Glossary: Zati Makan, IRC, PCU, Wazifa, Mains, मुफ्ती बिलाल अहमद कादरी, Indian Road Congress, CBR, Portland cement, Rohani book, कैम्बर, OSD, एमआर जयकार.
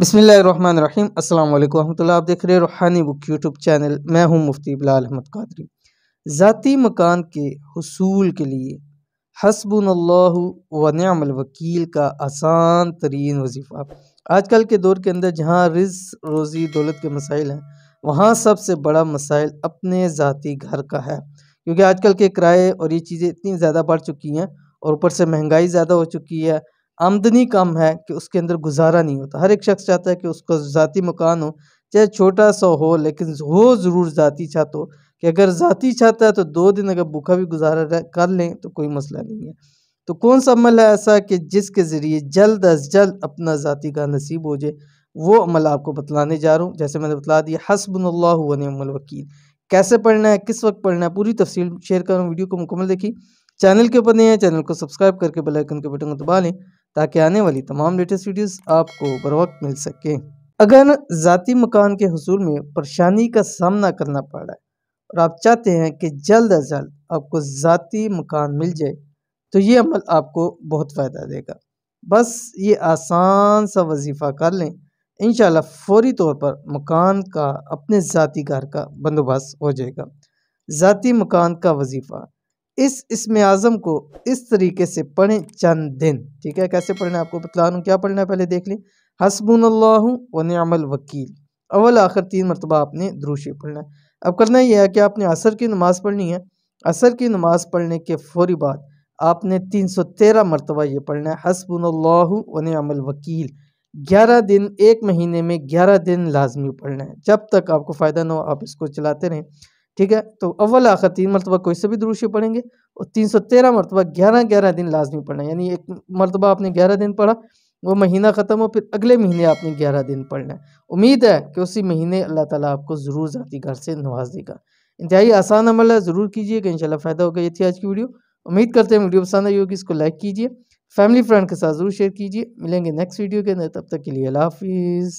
बिस्मिल्लाहिर्रहमानिर्रहीम, अस्सलाम वालेकुम रहमतुल्लाह। आप देख रहे हैं रूहानी बुक यूट्यूब चैनल। मैं हूं मुफ्ती बिलाल अहमद कादरी। ज़ाती मकान के हुसूल के लिए हस्बुनल्लाहु व निअमल वकील का आसान तरीन वजीफ़ा। आजकल के दौर के अंदर जहां रिज़्क़ रोज़ी दौलत के मसाइल हैं, वहां सबसे बड़ा मसाइल अपने ज़ाती घर का है, क्योंकि आजकल के किराए और ये चीज़ें इतनी ज़्यादा बढ़ चुकी हैं और ऊपर से महंगाई ज़्यादा हो चुकी है, आमदनी कम है कि उसके अंदर गुजारा नहीं होता। हर एक शख्स चाहता है कि उसका ज़ाती मकान हो, चाहे छोटा सा हो, लेकिन हो ज़रूर ज़ाती छत हो कि अगर ज़ाती छत है तो 2 दिन अगर भूखा भी गुजारा कर लें तो कोई मसला नहीं है। तो कौन सा अमल है ऐसा कि जिसके ज़रिए जल्द अज जल्द अपना ज़ाती घर नसीब हो जाए, वो अमल आपको बतलाने जा रहा हूँ। जैसे मैंने बतला दिया हस्बुनल्लाहु व निअमल वकील, कैसे पढ़ना है, किस वक्त पढ़ना है, पूरी तफसील शेयर कर रहा हूँ। वीडियो को मुकम्मल देखिए। चैनल के ऊपर नए हैं, चैनल को सब्सक्राइब करके बेल आइकन के बटन को दबा लें ताकि आने वाली तमाम लेटेस्ट वीडियोस आपको बर वक्त मिल सकें। अगर ज़ाती मकान के हुसूल में परेशानी का सामना करना पड़ रहा है और आप चाहते हैं कि जल्द अज जल्द आपको ज़ाती मकान मिल जाए, तो ये अमल आपको बहुत फ़ायदा देगा। बस ये आसान सा वजीफ़ा कर लें, इंशाल्लाह फौरी तौर पर मकान का, अपने ज़ाती घर का बंदोबस्त हो जाएगा। ज़ाती मकान का वजीफ़ा, इस इसमें आज़म को इस तरीके से पढ़ें चंद दिन। ठीक है, कैसे पढ़ना है आपको बतला रहा हूँ। क्या पढ़ना है पहले देख लें। हस्बुनल्लाहु व निअमल वकील, अव्वल आखिर 3 मरतबा आपने दुरूद शरीफ पढ़ना है। अब करना यह है कि आपने असर की नमाज़ पढ़नी है। असर की नमाज़ पढ़ने के फौरी बाद आपने 313 मरतबा ये पढ़ना है हस्बुनल्लाहु व निअमल वकील। 11 दिन, 1 महीने में 11 दिन लाजमी पढ़ना है, जब तक आपको फ़ायदा ना हो आप इसको चलाते रहें। ठीक है, तो अव्वल आखिर 3 मरतबा कोई से भी दुरूद शरीफ पढ़ेंगे और 313 मरतबा 11 दिन लाजमी पढ़ना है। यानी 1 मरतबा आपने 11 दिन पढ़ा, वो महीना ख़त्म हो, फिर अगले महीने आपने 11 दिन पढ़ना है। उम्मीद है कि उसी महीने अल्लाह ताला आपको ज़रूर ज़ाती घर से नवाज देगा। इंतहाई आसान अमल है, ज़रूर कीजिएगा, इंशाल्लाह फ़ायदा होगा। ये थी आज की वीडियो। उम्मीद करते हैं वीडियो पसंद आई होगी। इसको लाइक कीजिए, फैमिली फ्रेंड के साथ ज़रूर शेयर कीजिए। मिलेंगे नेक्स्ट वीडियो के अंदर, तब तक के लिए अल्लाह हाफिज़।